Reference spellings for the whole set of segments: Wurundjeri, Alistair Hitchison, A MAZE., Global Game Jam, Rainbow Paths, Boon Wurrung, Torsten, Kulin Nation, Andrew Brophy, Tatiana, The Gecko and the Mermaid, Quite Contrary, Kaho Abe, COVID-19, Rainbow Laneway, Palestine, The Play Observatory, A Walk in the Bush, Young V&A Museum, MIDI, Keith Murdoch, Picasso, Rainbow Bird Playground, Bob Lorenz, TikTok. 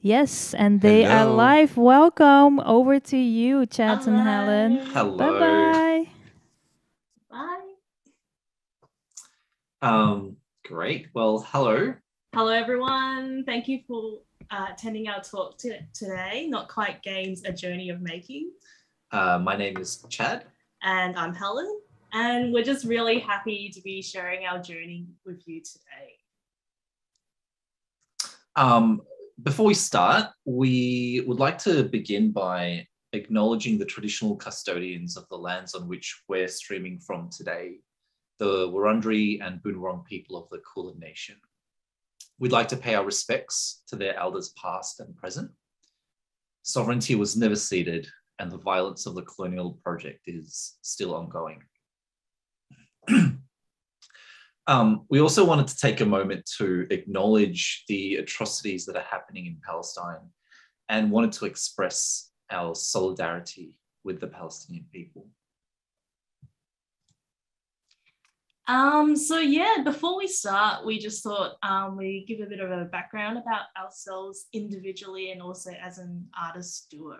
Yes, and they are live. Welcome over to you, Chad and Helen. Hello. Bye-bye. Bye. Great. Well, hello. Hello, everyone. Thank you for attending our talk today, Not Quite Games, A Journey of Making. My name is Chad. And I'm Helen. And we're just really happy to be sharing our journey with you today. Before we start, we would like to begin by acknowledging the traditional custodians of the lands on which we're streaming from today, the Wurundjeri and Boon Wurrung people of the Kulin Nation. We'd like to pay our respects to their elders past and present. Sovereignty was never ceded, and the violence of the colonial project is still ongoing. We also wanted to take a moment to acknowledge the atrocities that are happening in Palestine and wanted to express our solidarity with the Palestinian people. Before we start, we just thought we'd give a bit of a background about ourselves individually and also as an artist duo.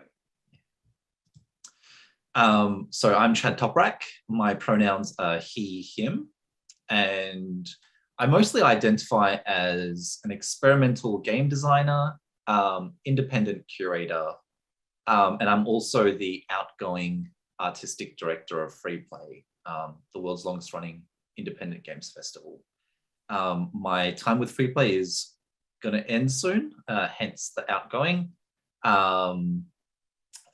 So I'm Chad Toprak. My pronouns are he, him. And I mostly identify as an experimental game designer, independent curator, and I'm also the outgoing artistic director of FreePlay, the world's longest running independent games festival. My time with FreePlay is going to end soon, hence the outgoing, but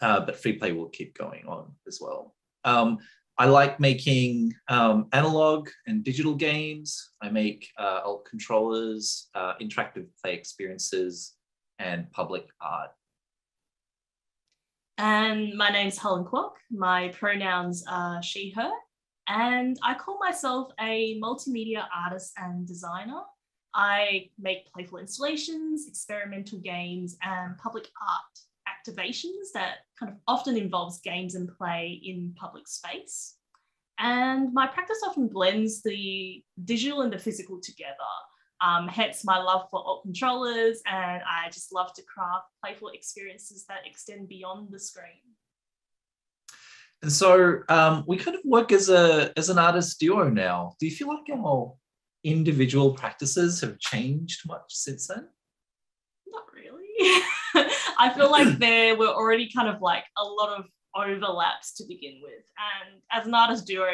FreePlay will keep going on as well. I like making analog and digital games. I make alt controllers, interactive play experiences, and public art. And my name's Helen Kwok. My pronouns are she, her. And I call myself a multimedia artist and designer. I make playful installations, experimental games, and public art activations that kind of often involves games and play in public space. And my practice often blends the digital and the physical together, hence my love for alt controllers, and I just love to craft playful experiences that extend beyond the screen. And so we kind of work as an artist duo now. Do you feel like our individual practices have changed much since then? Not really. I feel like there were already kind of like a lot of overlaps to begin with. And as an artist duo,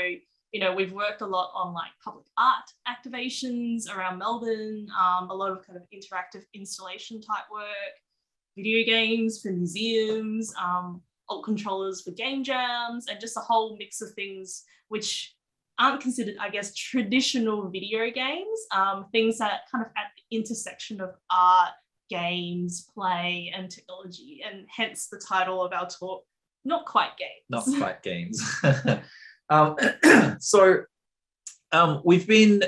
you know, we've worked a lot on like public art activations around Melbourne, a lot of kind of interactive installation type work, video games for museums, alt controllers for game jams, and just a whole mix of things which aren't considered, I guess, traditional video games, things that kind of at the intersection of art, games, play, and technology, and hence the title of our talk, Not Quite Games. Not Quite Games. We've been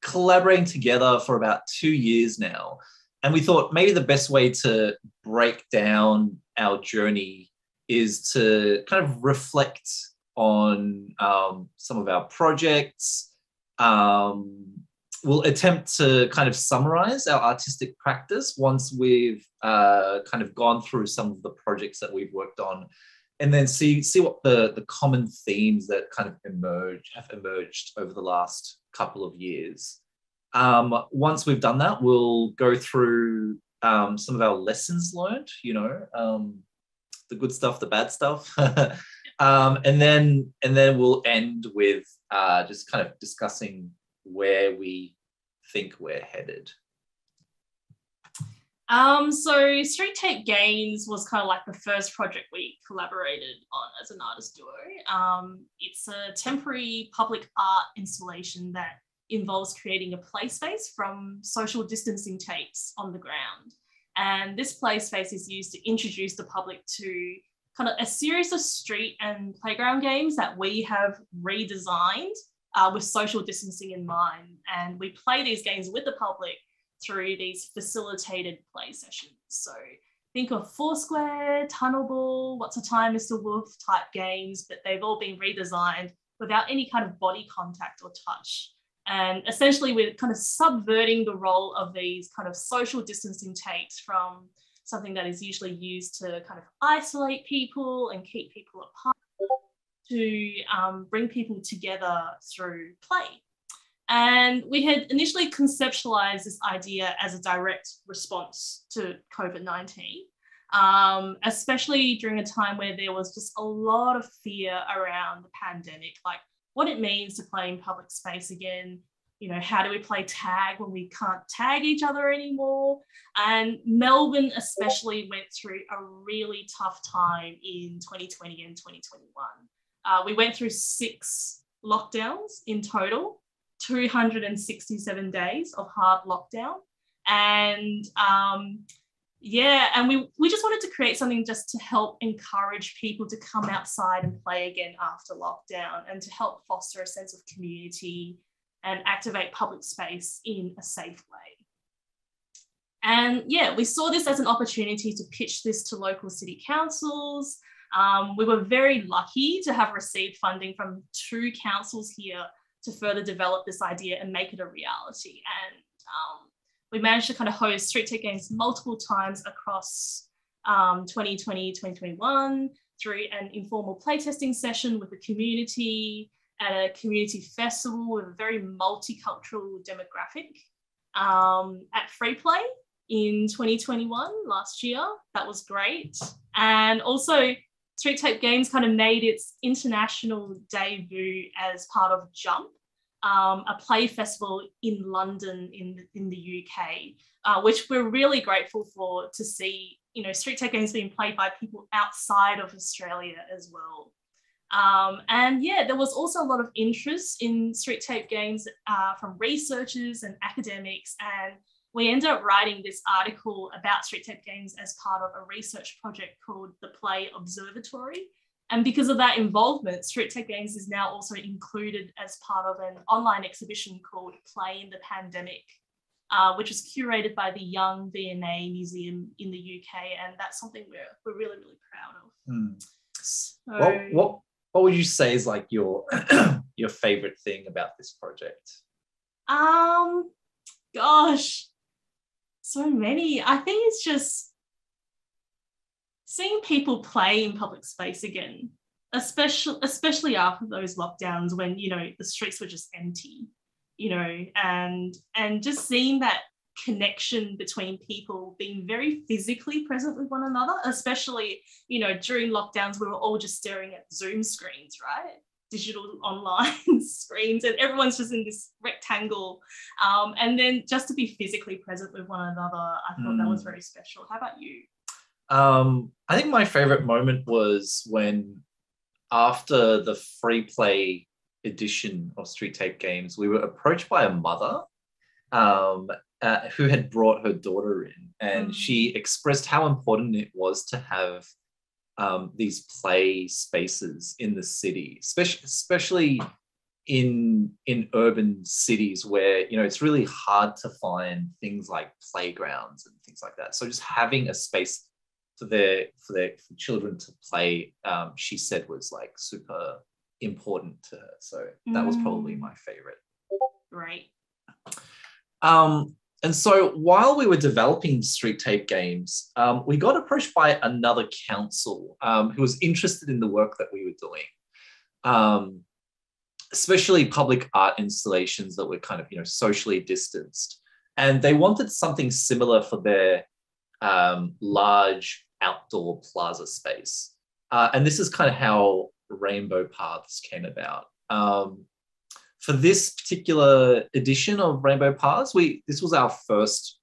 collaborating together for about 2 years now, and we thought maybe the best way to break down our journey is to kind of reflect on some of our projects. We'll attempt to kind of summarize our artistic practice once we've kind of gone through some of the projects that we've worked on, and then see what the common themes that kind of have emerged over the last couple of years. Once we've done that, we'll go through some of our lessons learned, you know, the good stuff, the bad stuff. and then we'll end with just kind of discussing where we think we're headed. So Street Tape Games was kind of like the first project we collaborated on as an artist duo. It's a temporary public art installation that involves creating a play space from social distancing tapes on the ground. And this play space is used to introduce the public to kind of a series of street and playground games that we have redesigned with social distancing in mind. And we play these games with the public through these facilitated play sessions. So think of Foursquare, Tunnel Ball, What's the Time, Mr. Wolf type games, but they've all been redesigned without any kind of body contact or touch. And essentially we're kind of subverting the role of these kind of social distancing tapes from something that is usually used to kind of isolate people and keep people apart to bring people together through play. And we had initially conceptualized this idea as a direct response to COVID-19, especially during a time where there was just a lot of fear around the pandemic, like what it means to play in public space again. You know, how do we play tag when we can't tag each other anymore? And Melbourne especially went through a really tough time in 2020 and 2021. We went through 6 lockdowns in total, 267 days of hard lockdown. And yeah, and we just wanted to create something just to help encourage people to come outside and play again after lockdown and to help foster a sense of community and activate public space in a safe way. And yeah, we saw this as an opportunity to pitch this to local city councils. We were very lucky to have received funding from 2 councils here to further develop this idea and make it a reality. And we managed to kind of host Street Tape Games multiple times across 2020, 2021, through an informal playtesting session with the community, at a community festival with a very multicultural demographic, at FreePlay in 2021, last year. That was great. And also Street Tape Games kind of made its international debut as part of JUMP, a play festival in London in the UK, which we're really grateful for, to see, you know, Street Tape Games being played by people outside of Australia as well. And yeah, there was also a lot of interest in Street Tape Games from researchers and academics, and we ended up writing this article about Street Tape Games as part of a research project called The Play Observatory. And because of that involvement, Street Tape Games is now also included as part of an online exhibition called Play in the Pandemic, which is curated by the Young V&A Museum in the UK, and that's something we're really, really proud of. Mm. So, what would you say is like your your favorite thing about this project? Gosh, so many. I think it's just seeing people play in public space again, especially after those lockdowns when, you know, the streets were just empty, you know, and just seeing that connection between people being very physically present with one another, especially, you know, during lockdowns, we were all just staring at Zoom screens, right? Digital online screens, and everyone's just in this rectangle. And then just to be physically present with one another, I thought that was very special. How about you? I think my favorite moment was when, after the FreePlay edition of Street Tape Games, we were approached by a mother who had brought her daughter in, and she expressed how important it was to have these play spaces in the city, especially in urban cities where, you know, it's really hard to find things like playgrounds and things like that. So just having a space for children to play, she said, was like super important to her. So that was probably my favorite. Right. And so while we were developing Street Tape Games, we got approached by another council who was interested in the work that we were doing, especially public art installations that were kind of, you know, socially distanced. And they wanted something similar for their large outdoor plaza space. And this is kind of how Rainbow Paths came about. For this particular edition of Rainbow Paths, this was our first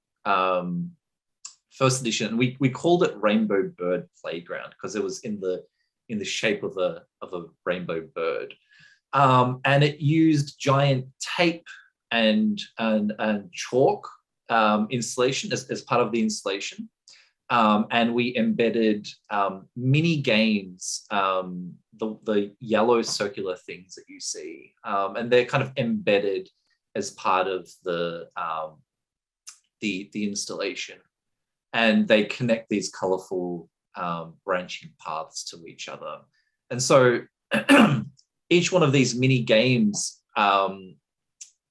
first edition, and we called it Rainbow Bird Playground because it was in the shape of a rainbow bird, and it used giant tape and chalk installation as part of the installation, and we embedded mini games, the yellow circular things that you see, and they're kind of embedded as part of the installation, and they connect these colorful branching paths to each other. And so each one of these mini games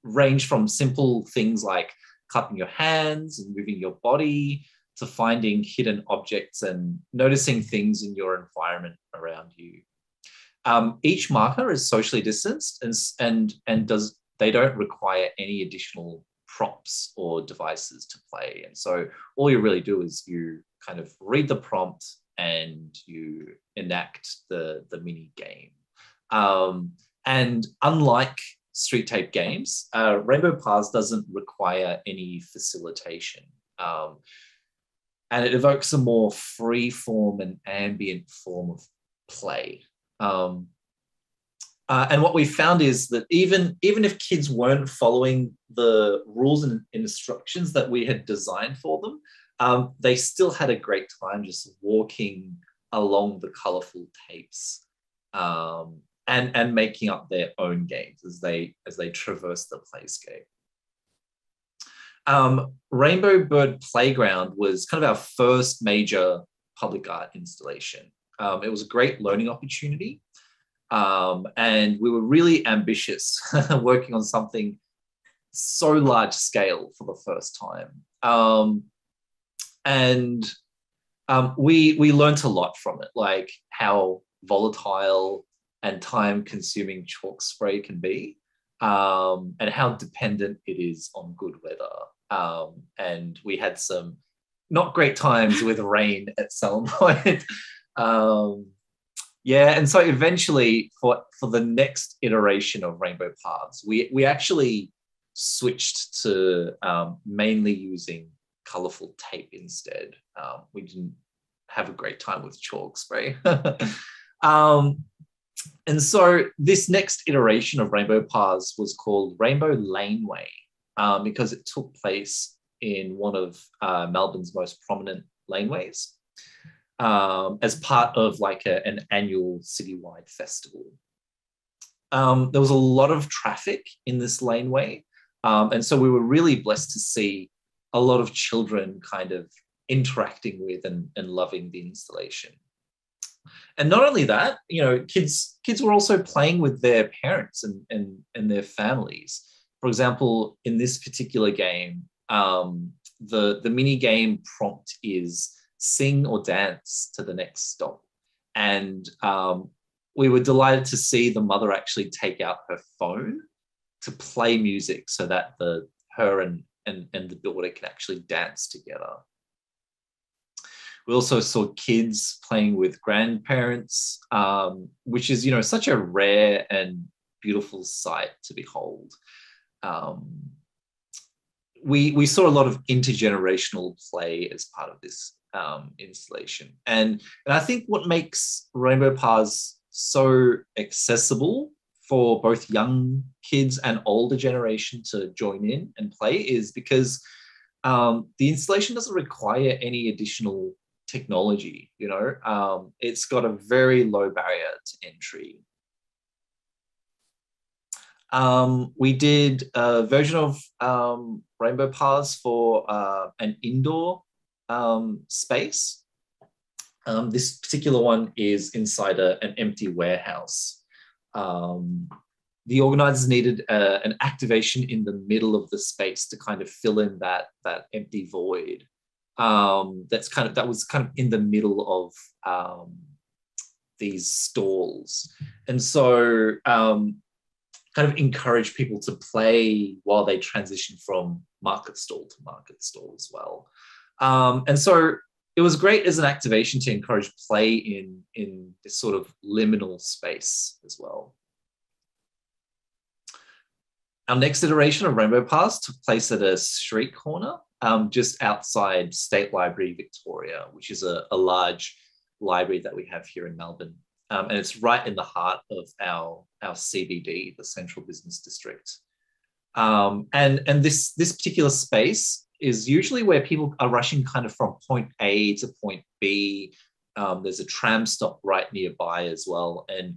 range from simple things like clapping your hands and moving your body to finding hidden objects and noticing things in your environment around you. Each marker is socially distanced and they don't require any additional props or devices to play. And so all you really do is you kind of read the prompt and you enact the mini game. And unlike Street Tape Games, Rainbow Paths doesn't require any facilitation. And it evokes a more free form and ambient form of play. And what we found is that even if kids weren't following the rules and instructions that we had designed for them, they still had a great time just walking along the colourful tapes and making up their own games as they traverse the playscape. Rainbow Bird Playground was kind of our first major public art installation. It was a great learning opportunity. And we were really ambitious working on something so large scale for the first time. We learned a lot from it, like how volatile and time-consuming chalk spray can be, and how dependent it is on good weather. And we had some not great times with rain at some point. Yeah, and so eventually for the next iteration of Rainbow Paths, we actually switched to mainly using colourful tape instead. We didn't have a great time with chalk spray. And so this next iteration of Rainbow Paths was called Rainbow Laneway because it took place in one of Melbourne's most prominent laneways, as part of like an annual citywide festival. There was a lot of traffic in this laneway. And so we were really blessed to see a lot of children kind of interacting with and loving the installation. And not only that, you know, kids were also playing with their parents and their families. For example, in this particular game, the mini game prompt is sing or dance to the next stop. And we were delighted to see the mother actually take out her phone to play music so that her and the daughter can actually dance together. We also saw kids playing with grandparents, which is, you know, such a rare and beautiful sight to behold. We saw a lot of intergenerational play as part of this installation. And I think what makes Rainbow Paths so accessible for both young kids and older generation to join in and play is because the installation doesn't require any additional technology, you know. It's got a very low barrier to entry. We did a version of Rainbow Paths for an indoor space. This particular one is inside an empty warehouse. The organisers needed an activation in the middle of the space to kind of fill in that empty void. That was kind of in the middle of these stalls, and so kind of encourage people to play while they transition from market stall to market stall as well. And so it was great as an activation to encourage play in this sort of liminal space as well. Our next iteration of Rainbow Paths took place at a street corner just outside State Library Victoria, which is a large library that we have here in Melbourne. And it's right in the heart of our CBD, the Central Business District. And this particular space is usually where people are rushing kind of from point A to point B. There's a tram stop right nearby as well. And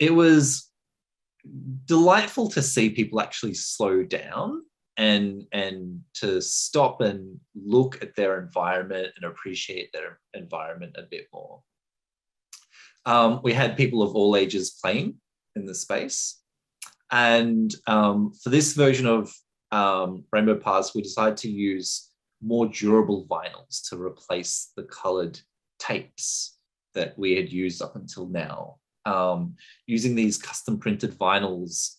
it was delightful to see people actually slow down and to stop and look at their environment and appreciate their environment a bit more. We had people of all ages playing in the space. And for this version of Rainbow Paths, we decided to use more durable vinyls to replace the coloured tapes that we had used up until now. Using these custom printed vinyls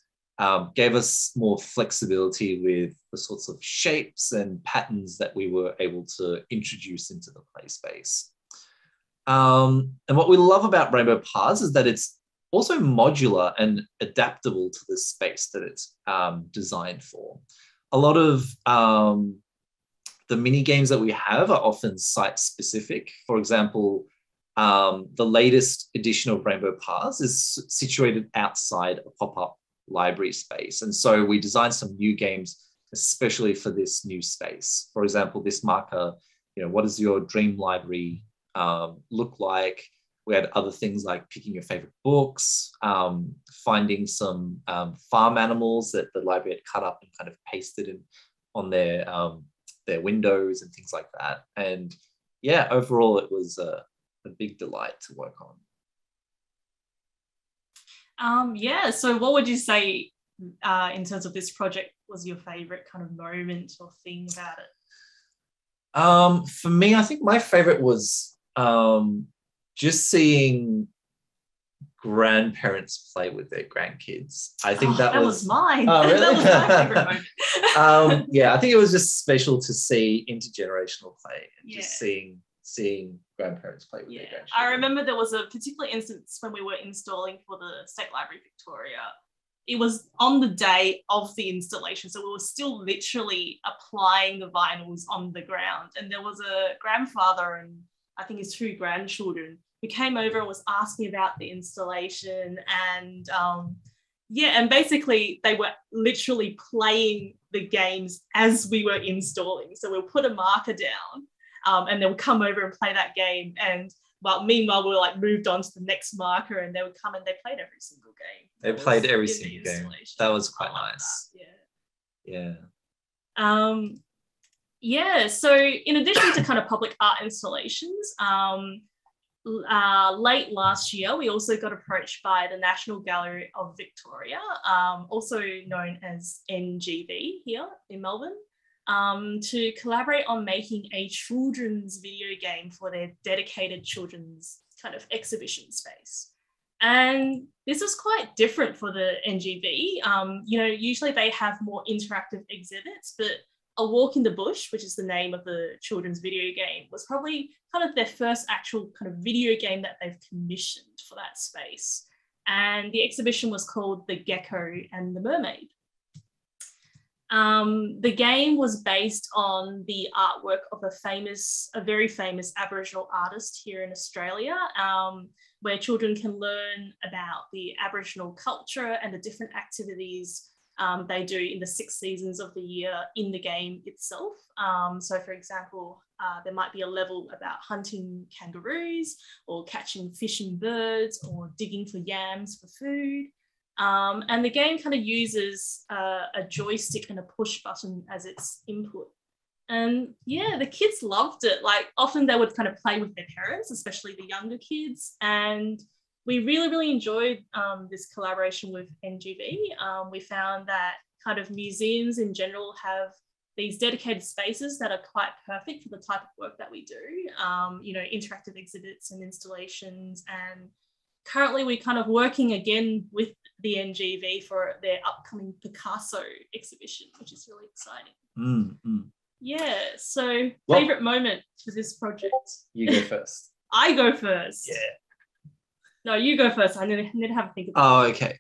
gave us more flexibility with the sorts of shapes and patterns that we were able to introduce into the play space. And what we love about Rainbow Paths is that it's also modular and adaptable to the space that it's designed for. A lot of the mini games that we have are often site specific. For example, the latest edition of Rainbow Paths is situated outside a pop-up library space. And so we designed some new games especially for this new space. For example, this marker, you know, what does your dream library look like? We had other things like picking your favorite books, finding some farm animals that the library had cut up and kind of pasted in on their windows and things like that. And yeah, overall, it was a big delight to work on. Yeah, so what would you say in terms of this project was your favorite kind of moment or thing about it? For me, I think my favorite was just seeing grandparents play with their grandkids. I think that was mine. Oh, really? That was my favorite moment. Yeah, I think it was just special to see intergenerational play and just seeing grandparents play with their grandchildren. I remember there was a particular instance when we were installing for the State Library Victoria. It was on the day of the installation, so we were still literally applying the vinyls on the ground. And there was a grandfather and I think his two grandchildren who came over and was asking about the installation and and basically they were literally playing the games as we were installing. So we'll put a marker down and they'll come over and play that game. And meanwhile, we were like moved on to the next marker and they would come and they played every single game. They played every single game. That was quite nice. That. Yeah. Yeah, so in addition to kind of public art installations, late last year, we also got approached by the National Gallery of Victoria, also known as NGV here in Melbourne, to collaborate on making a children's video game for their dedicated children's kind of exhibition space. And this is quite different for the NGV. You know, usually they have more interactive exhibits, but A Walk in the Bush, which is the name of the children's video game, was probably kind of their first actual kind of video game that they've commissioned for that space. And the exhibition was called The Gecko and the Mermaid. The game was based on the artwork of a very famous Aboriginal artist here in Australia, where children can learn about the Aboriginal culture and the different activities they do in the 6 seasons of the year in the game itself. So for example, there might be a level about hunting kangaroos or catching fishing birds or digging for yams for food. And the game kind of uses a joystick and a push button as its input. And yeah, the kids loved it. Like often they would kind of play with their parents, especially the younger kids. And we really, really enjoyed this collaboration with NGV. We found that kind of museums in general have these dedicated spaces that are quite perfect for the type of work that we do, you know, interactive exhibits and installations. And currently we're kind of working again with the NGV for their upcoming Picasso exhibition, which is really exciting. Mm-hmm. Yeah, so favourite moment for this project? You go first. I go first. Yeah. No, you go first. I need to have a think about it. Oh, okay.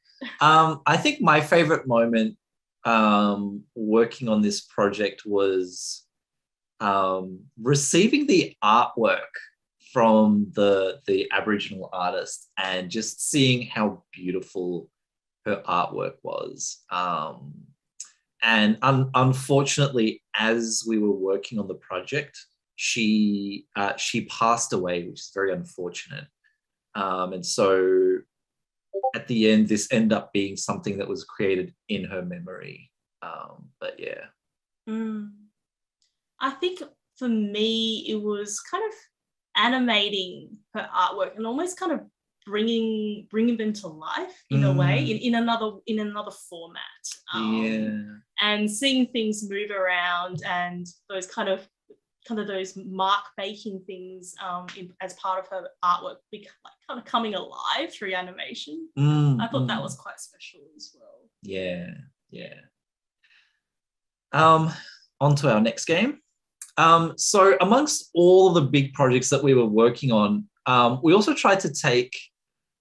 I think my favourite moment working on this project was receiving the artwork from the Aboriginal artist and just seeing how beautiful her artwork was. And unfortunately, as we were working on the project, she passed away, which is very unfortunate. And so at the end, this ended up being something that was created in her memory. But yeah. Mm. I think for me, it was kind of animating her artwork and almost kind of bringing them to life in a way, in another format. And seeing things move around and those kind of those mark making things as part of her artwork kind of coming alive through animation. I thought that was quite special as well. Yeah. On to our next game. So amongst all the big projects that we were working on, we also tried to take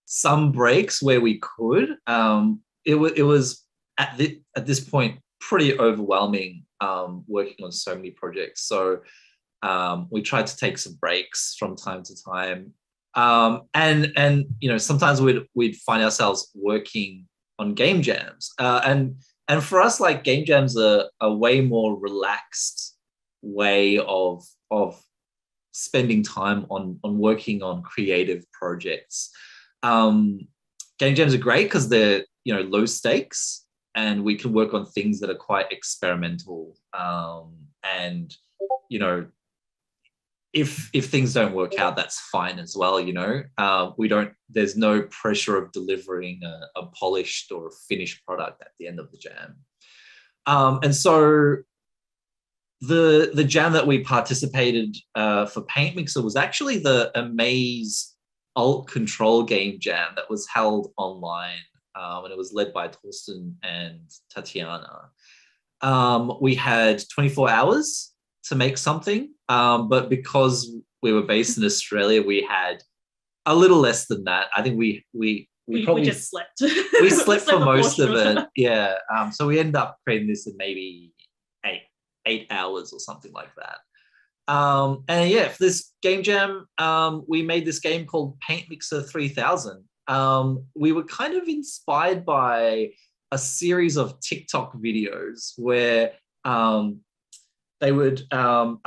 some breaks where we could. It was at this point pretty overwhelming working on so many projects. So we tried to take some breaks from time to time, and you know, sometimes we'd find ourselves working on game jams, and for us, like, game jams are a way more relaxed way of spending time on working on creative projects. Game jams are great because they're, you know, low stakes, and we can work on things that are quite experimental. And, you know, if things don't work out, that's fine as well, you know. There's no pressure of delivering a polished or finished product at the end of the jam. And so the jam that we participated for Paint Mixer was actually the A MAZE. Alt Control Game Jam that was held online. And it was led by Torsten and Tatiana. We had 24 hours to make something, but because we were based in Australia, we had a little less than that. I think we probably just slept. We slept for most of it, yeah. So we ended up creating this in maybe eight hours or something like that. And yeah, for this game jam, we made this game called Paint Mixer 3000. We were kind of inspired by a series of TikTok videos where a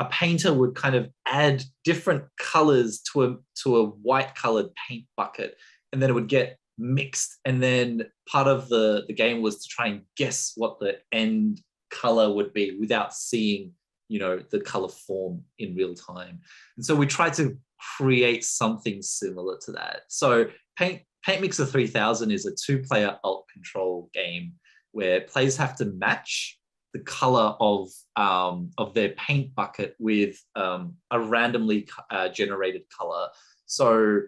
painter would kind of add different colors to a white colored paint bucket, and then it would get mixed. And then part of the game was to try and guess what the end color would be without seeing, you know, the color form in real time. And so we tried to create something similar to that. So Paint Mixer 3000 is a 2-player alt control game where players have to match the color of their paint bucket with a randomly generated color. So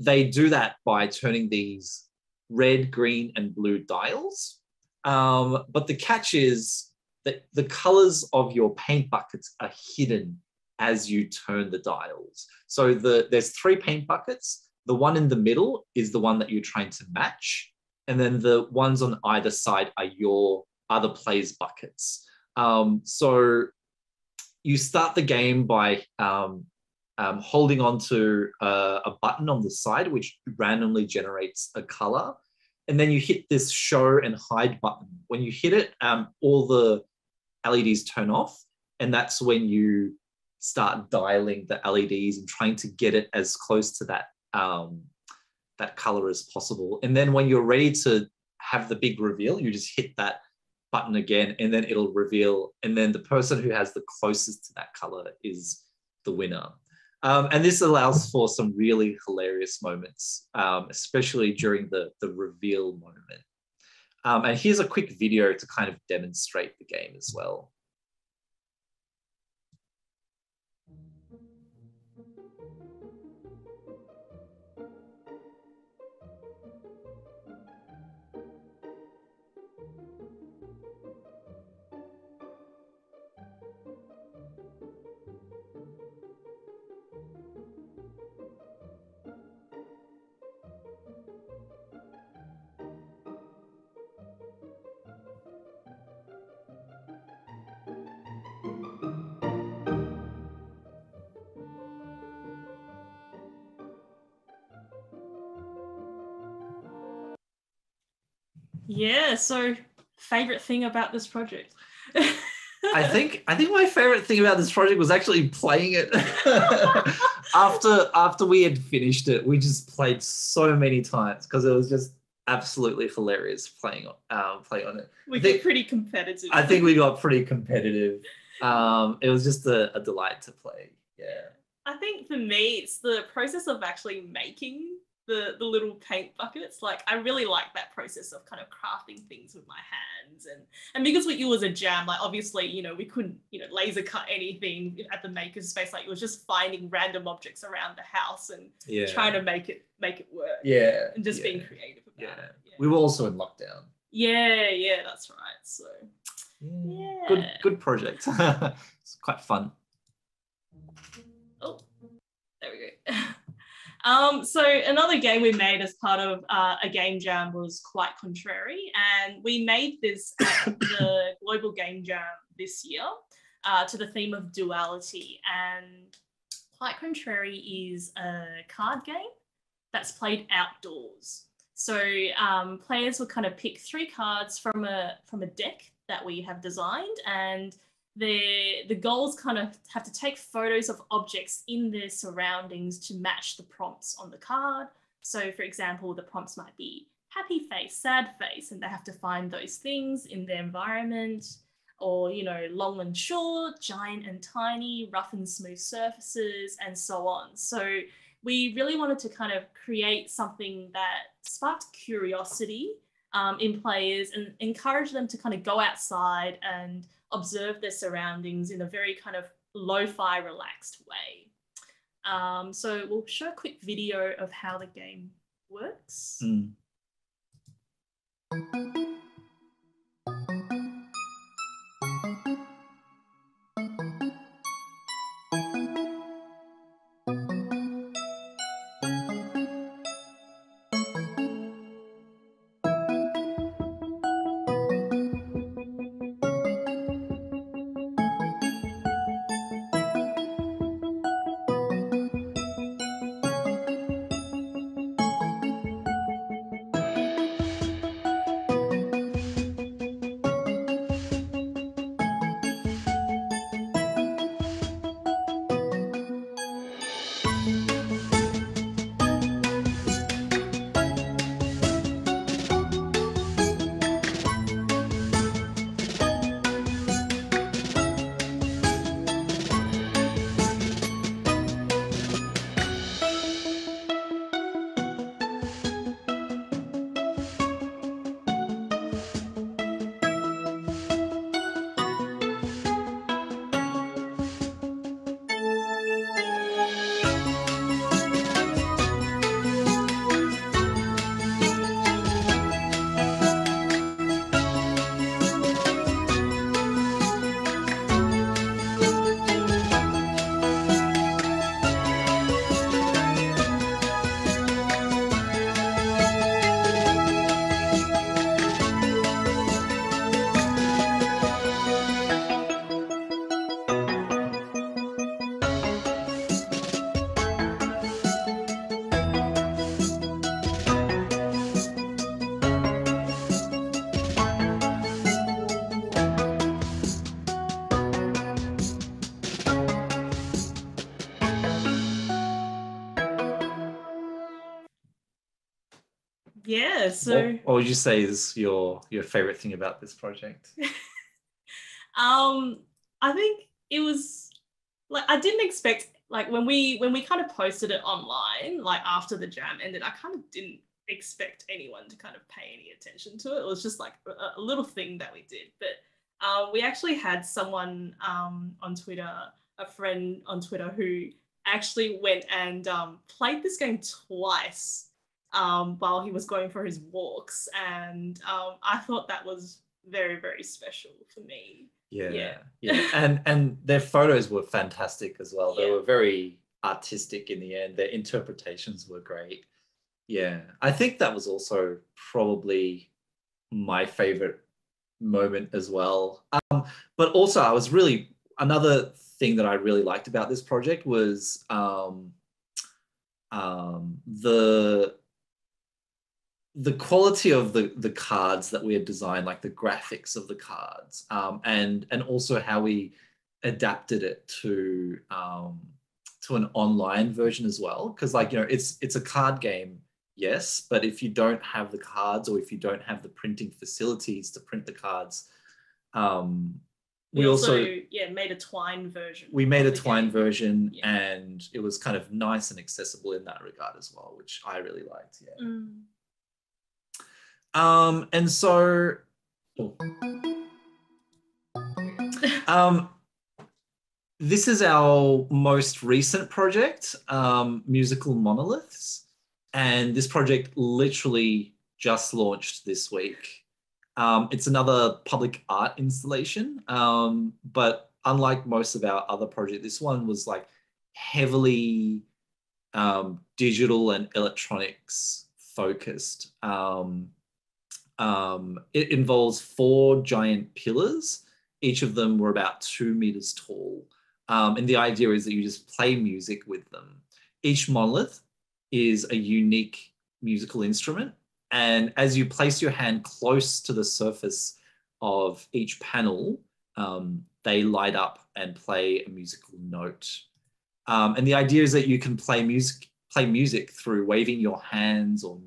they do that by turning these red, green, and blue dials. But the catch is that the colors of your paint buckets are hidden as you turn the dials. So there's 3 paint buckets. The one in the middle is the one that you're trying to match. And then the ones on either side are your other players' buckets. So you start the game by holding onto a button on the side, which randomly generates a color. And then you hit this show and hide button. When you hit it, all the LEDs turn off. And that's when you start dialing the LEDs and trying to get it as close to that color as possible. And then when you're ready to have the big reveal, you just hit that button again, and then it'll reveal. And then the person who has the closest to that color is the winner. And this allows for some really hilarious moments, especially during the reveal moment. And here's a quick video to kind of demonstrate the game as well. Yeah, so favorite thing about this project. I think my favorite thing about this project was actually playing it. after we had finished it, we just played so many times because it was just absolutely hilarious playing on it. We got pretty competitive. I think we got pretty competitive. It was just a delight to play. Yeah. I think for me, it's the process of actually making the little paint buckets. Like, I really like that process of kind of crafting things with my hands. And because it was a jam, like, obviously, you know, we couldn't, you know, laser cut anything at the makerspace. Like, it was just finding random objects around the house and trying to make it work. Yeah. And just being creative about it. Yeah. We were also in lockdown. Yeah, that's right. So, yeah. Good project. It's quite fun. Oh, there we go. So another game we made as part of a game jam was Quite Contrary, and we made this at the Global Game Jam this year to the theme of duality. And Quite Contrary is a card game that's played outdoors. So players will kind of pick three cards from a deck that we have designed, and the goals kind of have to take photos of objects in their surroundings to match the prompts on the card. So, for example, the prompts might be happy face, sad face, and they have to find those things in their environment, or, you know, long and short, giant and tiny, rough and smooth surfaces, and so on. So we really wanted to kind of create something that sparked curiosity in players and encourage them to kind of go outside and observe their surroundings in a very kind of lo-fi, relaxed way. So we'll show a quick video of how the game works. Yeah, so what would you say is your favorite thing about this project? I think it was like, I didn't expect, like, when we kind of posted it online, like after the jam ended, I kind of didn't expect anyone to kind of pay any attention to it. It was just like a little thing that we did, but we actually had someone on Twitter, a friend on Twitter, who actually went and played this game twice while he was going for his walks, and I thought that was very, very special for me. Yeah. And their photos were fantastic as well. They were very artistic in the end. Their interpretations were great. Yeah, I think that was also probably my favorite moment as well. But also, I was really, another thing that I really liked about this project was the the quality of the cards that we had designed, like the graphics of the cards, and also how we adapted it to an online version as well. Because, like, you know, it's a card game, yes, but if you don't have the cards or if you don't have the printing facilities to print the cards, we also made a twine version. We made a twine version, yeah. And it was kind of nice and accessible in that regard as well, which I really liked. Yeah. Mm. And so, this is our most recent project, Musical Monoliths. And this project literally just launched this week. It's another public art installation, but unlike most of our other projects, this one was like heavily digital and electronics focused. It involves 4 giant pillars. Each of them were about 2 meters tall. And the idea is that you just play music with them. Each monolith is a unique musical instrument. And as you place your hand close to the surface of each panel, they light up and play a musical note. And the idea is that you can play music through waving your hands or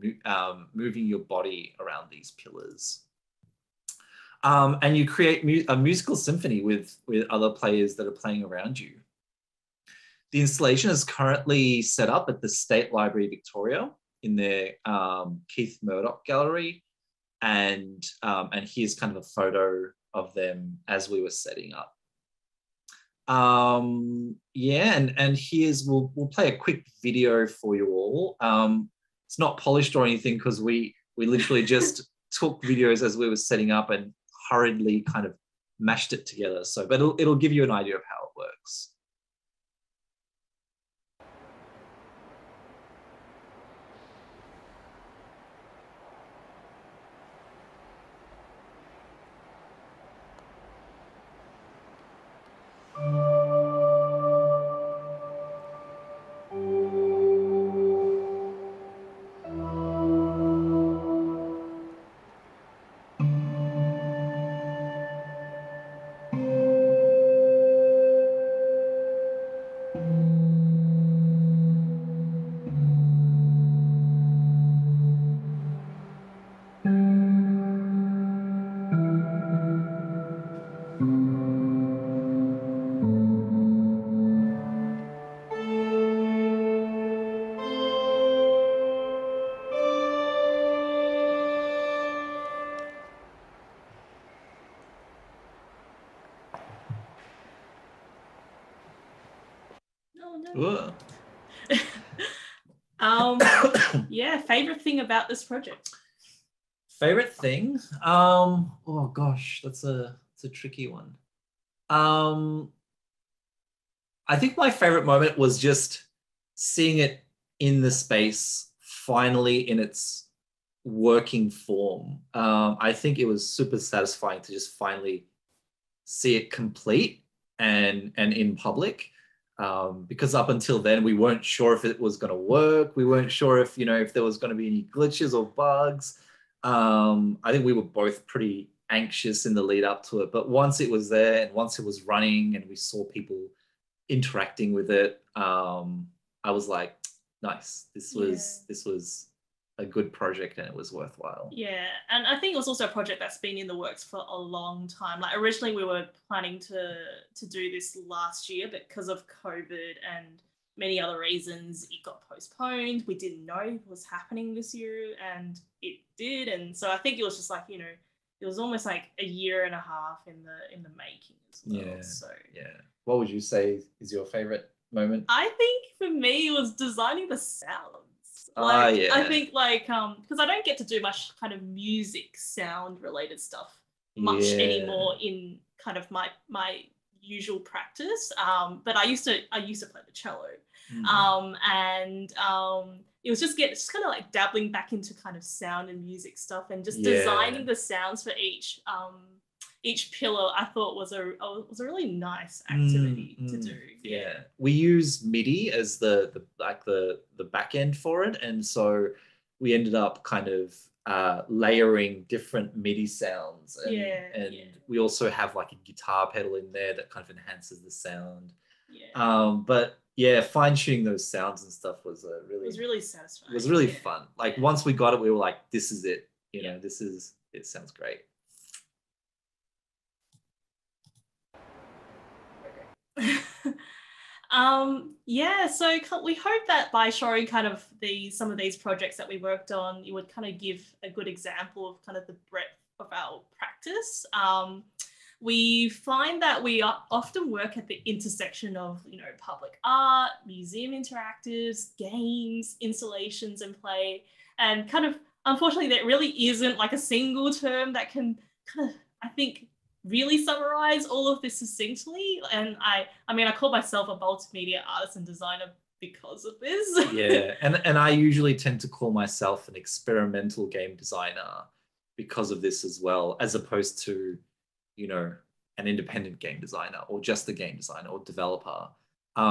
moving your body around these pillars. And you create a musical symphony with other players that are playing around you. The installation is currently set up at the State Library Victoria in their Keith Murdoch gallery. And here's kind of a photo of them as we were setting up. Yeah, and here's, we'll play a quick video for you all. It's not polished or anything because we literally just took videos as we were setting up and hurriedly kind of mashed it together. So, but it'll give you an idea of how it works. Yeah, favorite thing about this project? Favorite thing? Oh gosh, that's a tricky one. I think my favorite moment was just seeing it in the space, finally in its working form. I think it was super satisfying to just finally see it complete and in public. Because up until then, we weren't sure if it was going to work. We weren't sure if, you know, if there was going to be any glitches or bugs. I think we were both pretty anxious in the lead up to it. But once it was there and once it was running and we saw people interacting with it, I was like, nice, this was a good project and it was worthwhile. Yeah, and I think it was also a project that's been in the works for a long time. Like originally we were planning to do this last year, but because of COVID and many other reasons, it got postponed. We didn't know it was happening this year and it did. And so I think it was just like, you know, it was almost like a year and a half in the making as well. Yeah. So yeah. What would you say is your favorite moment? I think for me it was designing the sound. Like, yeah. I think like because I don't get to do much kind of music sound related stuff much anymore in kind of my usual practice, but I used to play the cello. Mm. It was just kind of like dabbling back into kind of sound and music stuff and just designing the sounds for each pillar I thought was a really nice activity to do. Yeah, we use MIDI as the back end for it, and so we ended up kind of layering different MIDI sounds. And, we also have like a guitar pedal in there that kind of enhances the sound. But yeah, fine-tuning those sounds and stuff was a really... It was really satisfying. It was really fun. Like once we got it, we were like, this is it. You know, this is, it sounds great. Yeah, so we hope that by showing kind of some of these projects that we worked on, it would kind of give a good example of kind of the breadth of our practice. We find that we often work at the intersection of, you know, public art, museum interactives, games, installations and play, and kind of, unfortunately, there really isn't like a single term that can kind of, I think, really summarize all of this succinctly. And I mean, I call myself a multimedia artist and designer because of this. Yeah, and I usually tend to call myself an experimental game designer because of this as well, as opposed to, you know, an independent game designer or just a game designer or developer,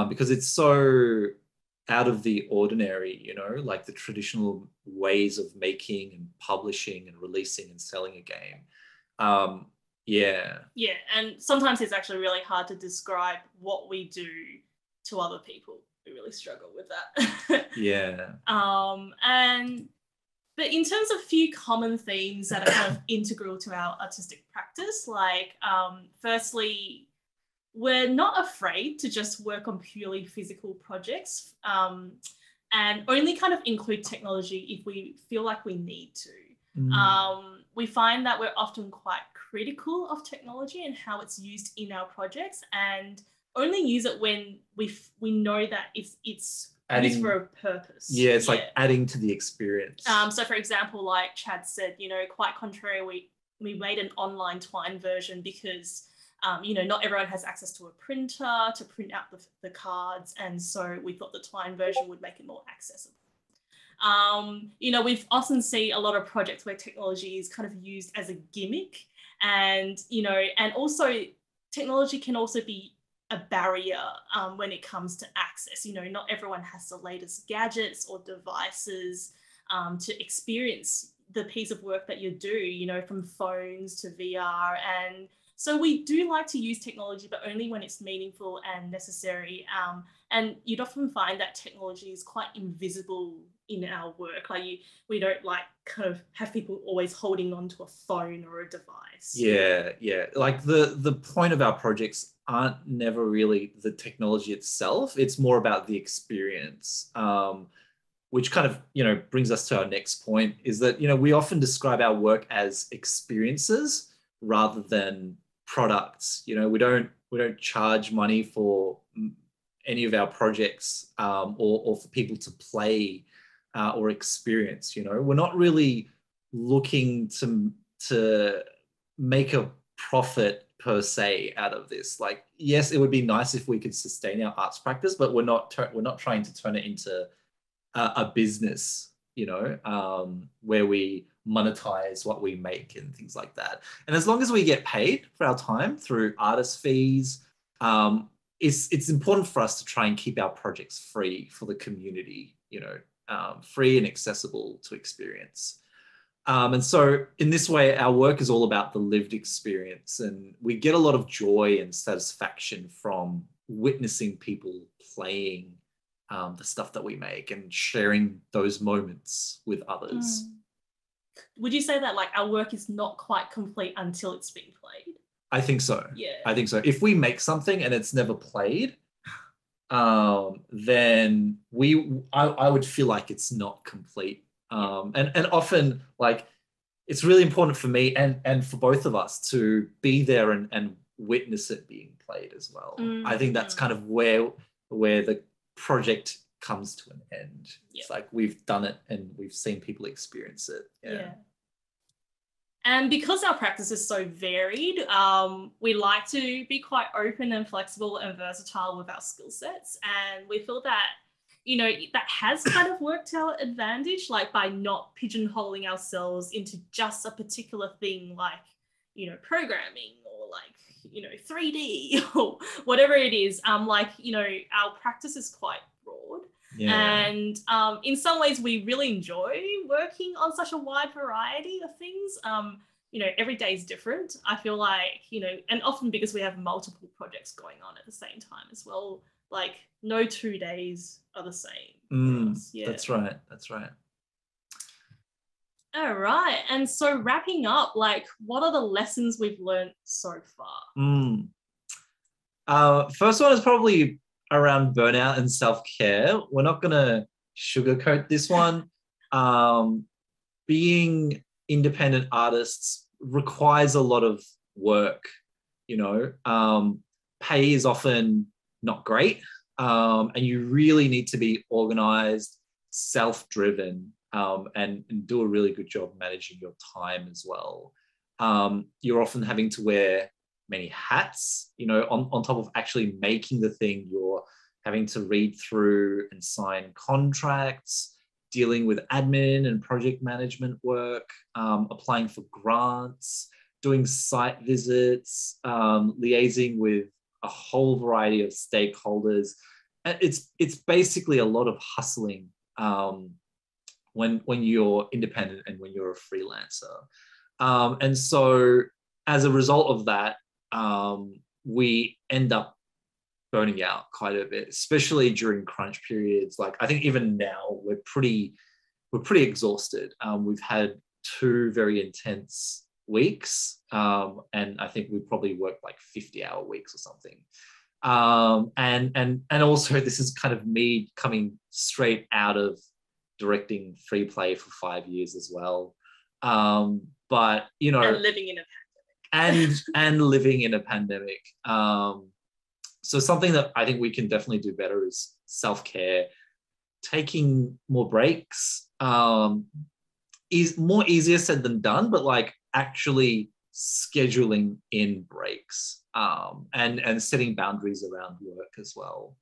because it's so out of the ordinary, you know, like the traditional ways of making and publishing and releasing and selling a game. Yeah, and sometimes it's actually really hard to describe what we do to other people. We really struggle with that. But in terms of a few common themes that are kind of integral to our artistic practice, like firstly, we're not afraid to just work on purely physical projects and only kind of include technology if we feel like we need to. We find that we're often quite critical of technology and how it's used in our projects, and only use it when we know that it's used for a purpose. Yeah, it's like adding to the experience. So for example, like Chad said, you know, Quite Contrary, we made an online Twine version because, you know, not everyone has access to a printer to print out the cards, and so we thought the Twine version would make it more accessible. You know, we've often seen a lot of projects where technology is kind of used as a gimmick, and, you know, and also technology can also be a barrier when it comes to access. You know, not everyone has the latest gadgets or devices to experience the piece of work that you do, you know, from phones to VR. And so we do like to use technology, but only when it's meaningful and necessary. And you'd often find that technology is quite invisible in our work. Like we don't like kind of have people always holding on to a phone or a device. Yeah. Like the point of our projects aren't never really the technology itself. It's more about the experience, which kind of, you know, brings us to our next point, is that, you know, we often describe our work as experiences rather than products. You know, we don't charge money for any of our projects or for people to play or experience. You know, we're not really looking to make a profit per se out of this. Like, yes, it would be nice if we could sustain our arts practice, but we're not trying to turn it into a business, you know, where we monetize what we make and things like that. And as long as we get paid for our time through artist fees, it's important for us to try and keep our projects free for the community, you know, free and accessible to experience. And so in this way, our work is all about the lived experience, and we get a lot of joy and satisfaction from witnessing people playing the stuff that we make and sharing those moments with others. Would you say that like our work is not quite complete until it's been played? I think so. Yeah. I think so. If we make something and it's never played, then I would feel like it's not complete. And often, like, it's really important for me and for both of us to be there and witness it being played as well. I think that's kind of where the project comes to an end. Yep. It's like we've done it and we've seen people experience it. Yeah. And because our practice is so varied, we like to be quite open and flexible and versatile with our skill sets. And we feel that, you know, that has kind of worked to our advantage, like by not pigeonholing ourselves into just a particular thing, like, you know, programming or like, you know, 3D or whatever it is. Like, you know, our practice is quite broad. Yeah. And in some ways, we really enjoy working on such a wide variety of things. You know, every day is different. I feel like, you know, and often because we have multiple projects going on at the same time as well, like no 2 days are the same. Mm, yeah. That's right. That's right. All right. And so wrapping up, like, what are the lessons we've learned so far? Mm. First one is probably around burnout and self-care. We're not going to sugarcoat this one. Being independent artists requires a lot of work, you know. Pay is often not great, and you really need to be organised, self-driven, and do a really good job managing your time as well. You're often having to wear many hats, you know, on top of actually making the thing. You're having to read through and sign contracts, dealing with admin and project management work, applying for grants, doing site visits, liaising with a whole variety of stakeholders. It's basically a lot of hustling when you're independent and when you're a freelancer. And so as a result of that, we end up burning out quite a bit, especially during crunch periods. Like, I think even now we're pretty exhausted. We've had 2 very intense weeks, and I think we probably worked like 50-hour weeks or something. And also, this is kind of me coming straight out of directing FreePlay for 5 years as well. But you know, and living in a pandemic. and living in a pandemic. So something that I think we can definitely do better is self-care. Taking more breaks is more easier said than done, but like actually scheduling in breaks and setting boundaries around work as well.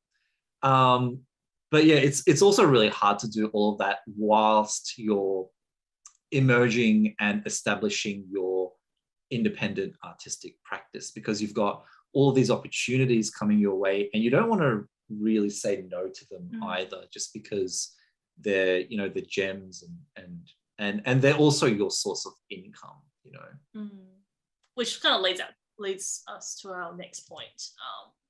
But yeah, it's also really hard to do all of that whilst you're emerging and establishing your independent artistic practice, because you've got all these opportunities coming your way, and you don't want to really say no to them either, just because they're, you know, the gems and they're also your source of income, you know. Which kind of leads us to our next point,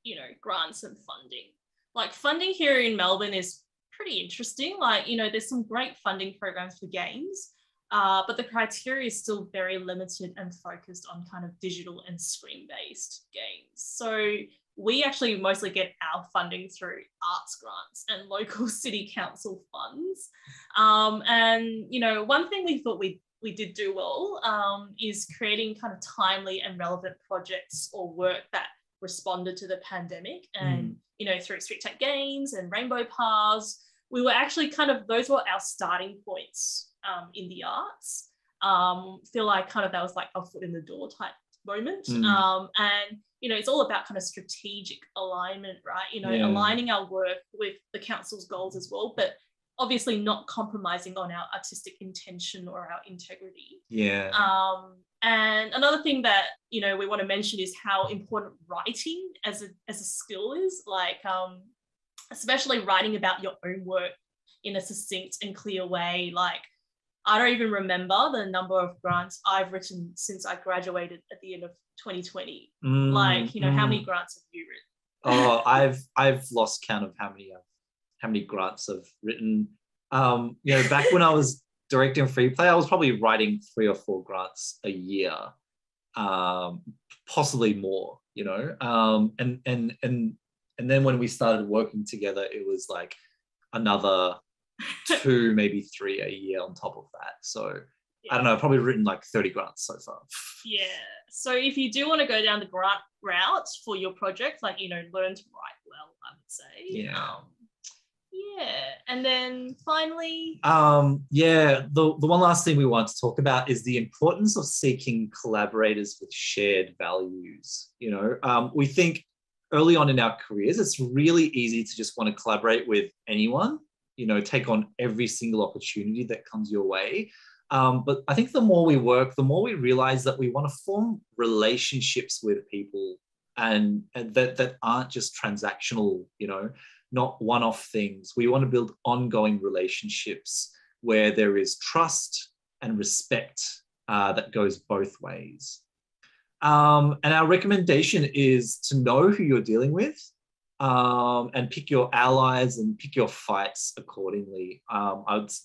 you know, grants and funding. Like, funding here in Melbourne is pretty interesting. Like, you know, there's some great funding programs for games, but the criteria is still very limited and focused on kind of digital and screen-based games. So we actually mostly get our funding through arts grants and local city council funds. And, you know, one thing we thought we did do well is creating kind of timely and relevant projects or work that responded to the pandemic. And, you know, through Street Tape Games and Rainbow Paths, we were actually kind of, those were our starting points in the arts. Feel like kind of that was like a foot in the door type moment. And, you know, it's all about kind of strategic alignment, right? You know, aligning our work with the council's goals as well, but obviously not compromising on our artistic intention or our integrity. Yeah. And another thing that, you know, we want to mention is how important writing as a skill is, like, especially writing about your own work in a succinct and clear way. Like, I don't even remember the number of grants I've written since I graduated at the end of 2020. Like, you know, how many grants have you written? Oh, I've lost count of how many grants I've written. You know, back when I was directing FreePlay, I was probably writing 3 or 4 grants a year, possibly more. You know, and then when we started working together, it was like another 2, maybe 3 a year on top of that. So I don't know, I've probably written like 30 grants so far. Yeah. So if you do want to go down the grant route for your project, like, you know, learn to write well, I would say. Yeah. And then finally, the one last thing we want to talk about is the importance of seeking collaborators with shared values. You know, we think early on in our careers, it's really easy to just want to collaborate with anyone, you know, take on every single opportunity that comes your way. But I think the more we work, the more we realize that we want to form relationships with people and that aren't just transactional, you know. not one-off things. We want to build ongoing relationships where there is trust and respect that goes both ways. And our recommendation is to know who you're dealing with and pick your allies and pick your fights accordingly.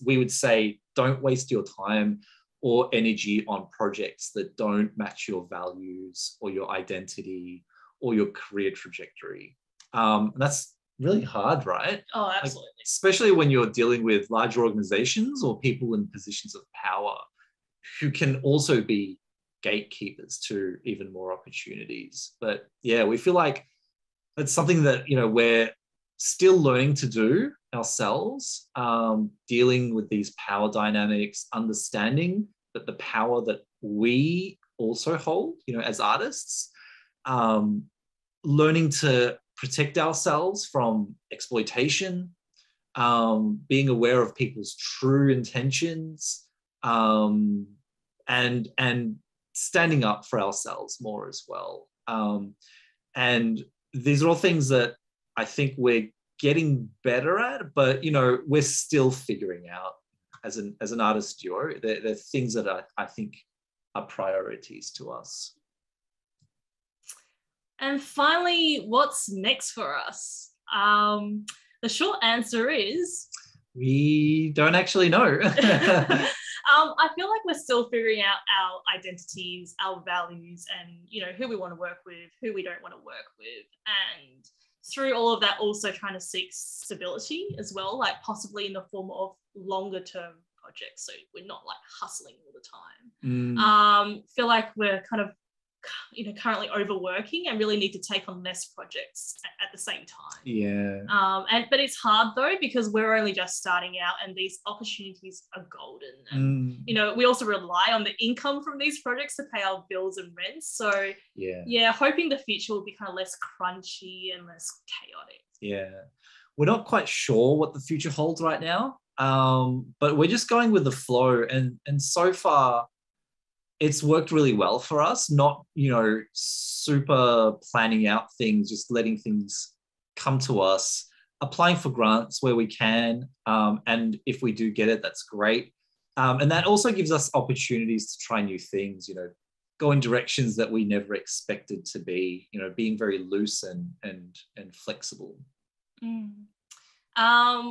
We would say don't waste your time or energy on projects that don't match your values or your identity or your career trajectory. And that's really hard, right? Oh, absolutely. Like, especially when you're dealing with larger organizations or people in positions of power who can also be gatekeepers to even more opportunities. But yeah, we feel like it's something that, you know, we're still learning to do ourselves, dealing with these power dynamics, understanding that the power that we also hold, you know, as artists, learning to protect ourselves from exploitation, being aware of people's true intentions, and standing up for ourselves more as well. And these are all things that I think we're getting better at, but, you know, we're still figuring out as an artist duo. They're things that I think are priorities to us. And finally, what's next for us? The short answer is... we don't actually know. I feel like we're still figuring out our identities, our values, and, you know, who we want to work with, who we don't want to work with. And through all of that, also trying to seek stability as well, like possibly in the form of longer term projects. So we're not like hustling all the time. Feel like we're kind of, you know, currently overworking and really need to take on less projects at the same time. Yeah. But it's hard though, because we're only just starting out and these opportunities are golden. And, you know, we also rely on the income from these projects to pay our bills and rent. So yeah, hoping the future will be kind of less crunchy and less chaotic. Yeah. We're not quite sure what the future holds right now, but we're just going with the flow. And so far, it's worked really well for us, not, you know, super planning out things, just letting things come to us, applying for grants where we can. And if we do get it, that's great. And that also gives us opportunities to try new things, you know, go in directions that we never expected to be, you know, being very loose and flexible.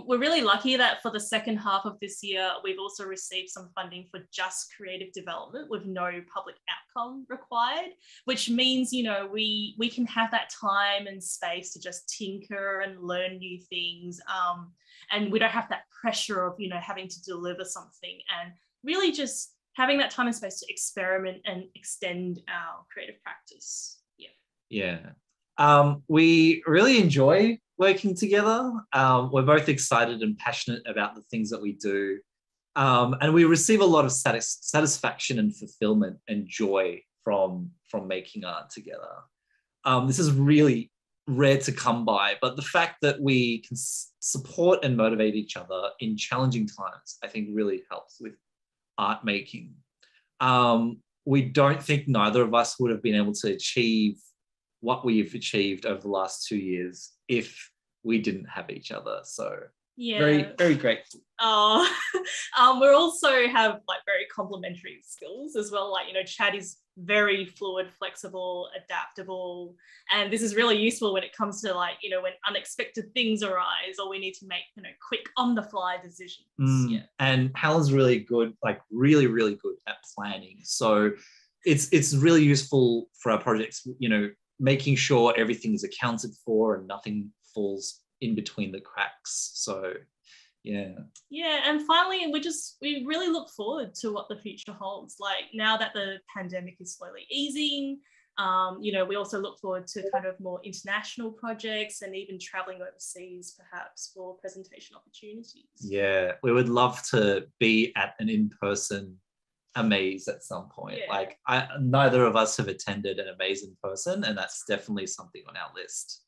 We're really lucky that for the second half of this year, we've also received some funding for just creative development with no public outcome required, which means, you know, we can have that time and space to just tinker and learn new things. And we don't have that pressure of, you know, having to deliver something, and really just having that time and space to experiment and extend our creative practice. Yeah. Yeah. We really enjoy working together. We're both excited and passionate about the things that we do. And we receive a lot of satisfaction and fulfillment and joy from making art together. This is really rare to come by, but the fact that we can support and motivate each other in challenging times, I think really helps with art making. We don't think neither of us would have been able to achieve what we've achieved over the last 2 years if we didn't have each other. So yeah, very, very grateful. Oh, we also have like very complementary skills as well. Like, you know, Chad is very fluid, flexible, adaptable. And this is really useful when it comes to, like, you know, when unexpected things arise or we need to make, you know, quick on the fly decisions. Yeah. And Helen's really good, like really, really good at planning. So it's really useful for our projects, you know, making sure everything is accounted for and nothing falls in between the cracks. So, yeah. Yeah, and finally, we really look forward to what the future holds. Like, now that the pandemic is slowly easing, you know, we also look forward to kind of more international projects and even traveling overseas, perhaps, for presentation opportunities. Yeah, we would love to be at an in-person AMAZE at some point. Yeah. Like, neither of us have attended an AMAZE in person, and that's definitely something on our list.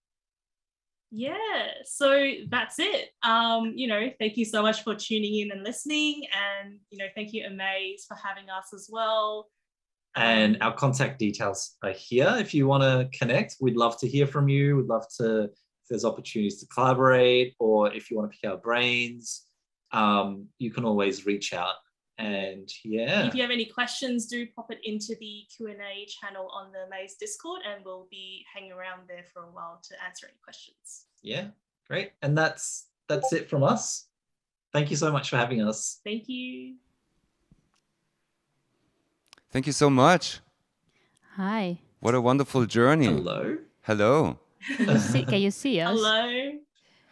Yeah, so that's it. You know, thank you so much for tuning in and listening, and, you know, thank you AMAZE for having us as well. And our contact details are here if you want to connect. We'd love to hear from you. We'd love to there's opportunities to collaborate, or if you want to pick our brains, you can always reach out. And yeah, if you have any questions, do pop it into the Q&A channel on the Maze Discord, and we'll be hanging around there for a while to answer any questions. Yeah, great. And that's it from us. Thank you so much for having us. Thank you. Thank you so much. Hi. What a wonderful journey. Hello. Hello. Can you see us? Hello.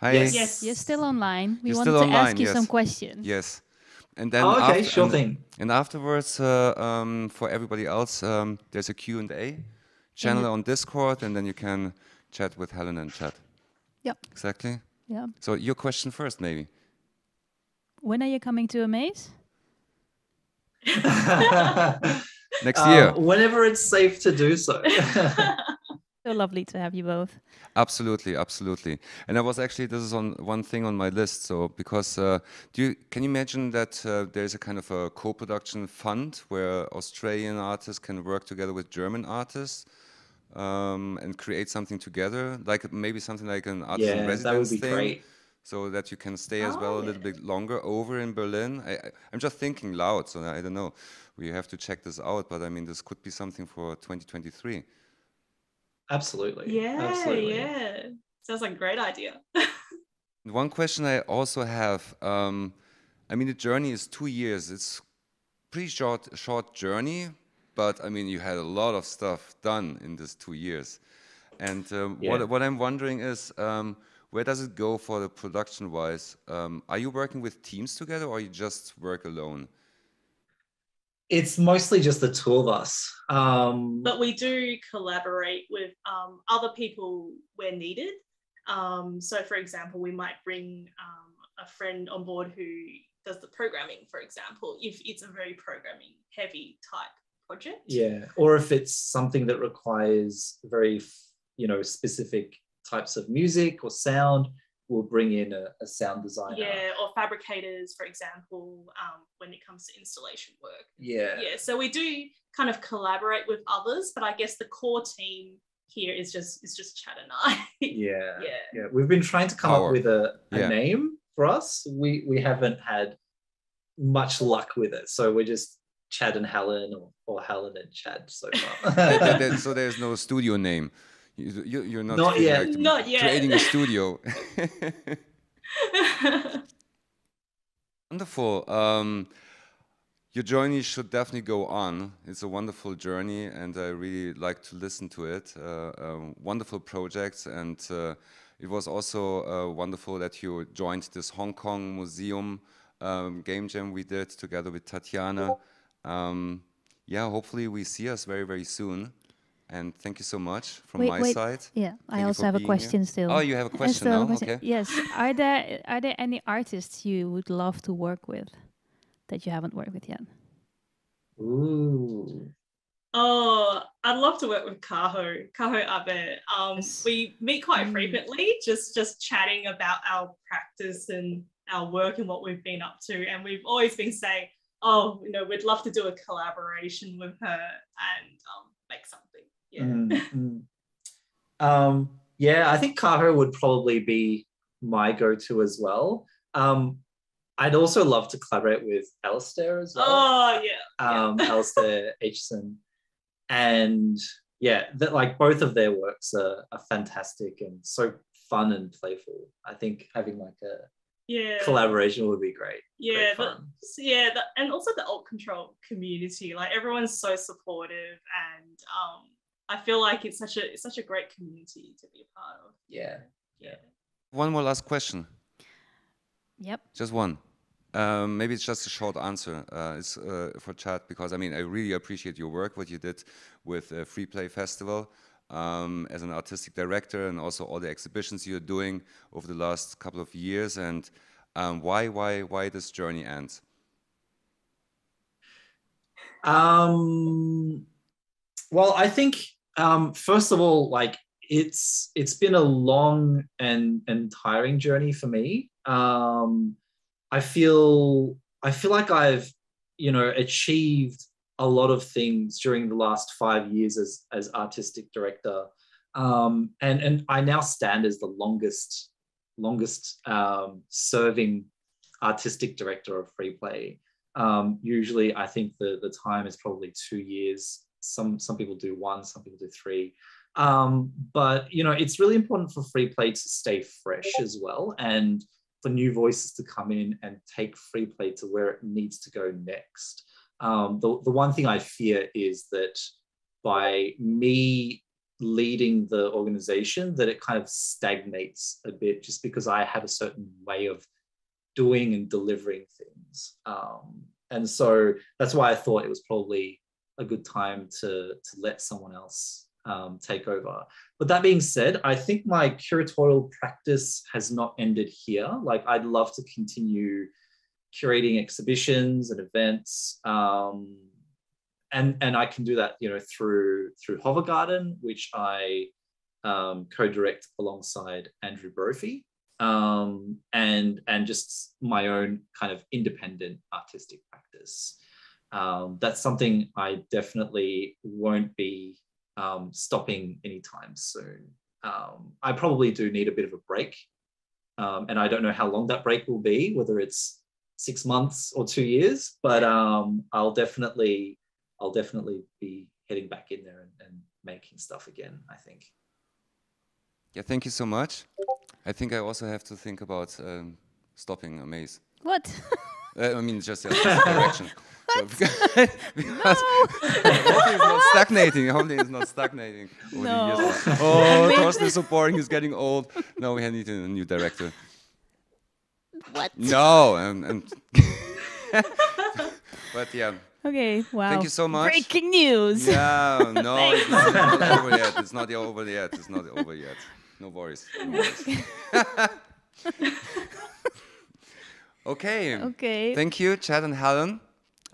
Hi. Yes. Yes, you're still online. We wanted to ask you some questions. Yes. And then afterwards, for everybody else, there's a Q&A channel on Discord, and then you can chat with Helen and Chad. Yep. Exactly. Yeah. So your question first, maybe. When are you coming to Amaze? Next year. Whenever it's safe to do so. So lovely to have you both. Absolutely, absolutely. And I was actually, this is on one thing on my list. So because can you imagine that there's a kind of a co-production fund where Australian artists can work together with German artists and create something together, like maybe something like an artist in residence thing. Yeah, that would be great. So that you can stay as well a little bit longer over in Berlin. I'm just thinking loud, so I don't know. We have to check this out, but I mean, this could be something for 2023. Absolutely. Yeah, absolutely. Yeah. Sounds like a great idea. One question I also have, I mean, the journey is 2 years. It's pretty short journey, but I mean, you had a lot of stuff done in this 2 years. And what I'm wondering is, where does it go for the production-wise? Are you working with teams together, or you just work alone? It's mostly just the two of us. But we do collaborate with other people where needed. So for example, we might bring a friend on board who does the programming, for example, if it's a very programming heavy type project. Yeah, or if it's something that requires very, specific types of music or sound, we'll bring in a sound designer. Yeah, or fabricators, for example, when it comes to installation work. Yeah. Yeah, so we do kind of collaborate with others, but I guess the core team here is just Chad and I. Yeah. Yeah. Yeah. We've been trying to come up with a name for us. We haven't had much luck with it. So we're just Chad and Helen or Helen and Chad so far. So there's no studio name. You're not yet. Like not yet. Creating a studio. Wonderful. Your journey should definitely go on. It's a wonderful journey, and I really like to listen to it. Wonderful projects, and it was also wonderful that you joined this Hong Kong museum game jam we did together with Tatiana. Yeah, hopefully we see us very, very soon. And thank you so much from my side. Yeah, I also have a question still. Oh, you have a question now? Okay. Yes. Are there any artists you would love to work with that you haven't worked with yet? Ooh. Oh, I'd love to work with Kaho Abe. We meet quite frequently, just chatting about our practice and our work and what we've been up to. And we've always been saying, oh, we'd love to do a collaboration with her and make something. Yeah. Yeah, I think Kaho would probably be my go-to as well. I'd also love to collaborate with Alistair as well. Oh, yeah. Alistair Hitchison. And yeah, both of their works are fantastic and so fun and playful. I think having collaboration would be great. Yeah, and also the alt control community. Everyone's so supportive, and I feel like it's such a great community to be a part of. Yeah. Yeah. One more last question. Yep. Just one. Maybe it's just a short answer. It's for Chad, because I mean, I really appreciate your work, what you did with FreePlay Festival as an artistic director, and also all the exhibitions you're doing over the last couple of years. And why this journey ends? Well, I think first of all, it's been a long and tiring journey for me. I feel like I've achieved a lot of things during the last 5 years as artistic director, And I now stand as the longest serving artistic director of FreePlay. Usually I think the time is probably 2 years. Some people do one, some people do three. But you know, it's really important for FreePlay to stay fresh as well, and for new voices to come in and take FreePlay to where it needs to go next. The one thing I fear is that by me leading the organization, that it kind of stagnates a bit, just because I have a certain way of doing and delivering things. And so that's why I thought it was probably a good time to let someone else take over. But that being said, I think my curatorial practice has not ended here. Like, I'd love to continue curating exhibitions and events. And I can do that, you know, through Hover Garden, which I co-direct alongside Andrew Brophy, and just my own kind of independent artistic practice. That's something I definitely won't be stopping anytime soon. I probably do need a bit of a break, and I don't know how long that break will be, whether it's 6 months or 2 years, but I'll definitely be heading back in there and making stuff again, I think. Yeah, thank you so much. I think I also have to think about stopping A MAZE. What? I mean, just the direction. What? Because hopefully it's not stagnating. Hopefully it's not stagnating. No. Oh, Torsten is so boring. He's getting old. No, we need a new director. What? No. But yeah. Okay, wow. Thank you so much. Breaking news. Yeah, no, it's not over yet. It's not over yet. It's not over yet. No worries. No worries. Okay. Okay. Thank you, Chad and Helen.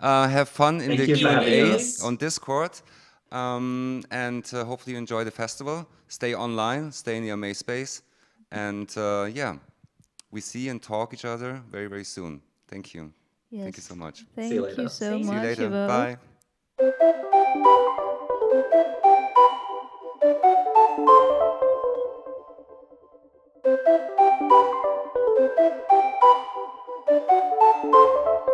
Have fun in the Q&A on Discord. And hopefully you enjoy the festival. Stay online, stay in the Amaze space. And yeah, we see and talk each other very, very soon. Thank you. Yes. Thank you so much. Thank you so much. See you later. Bye.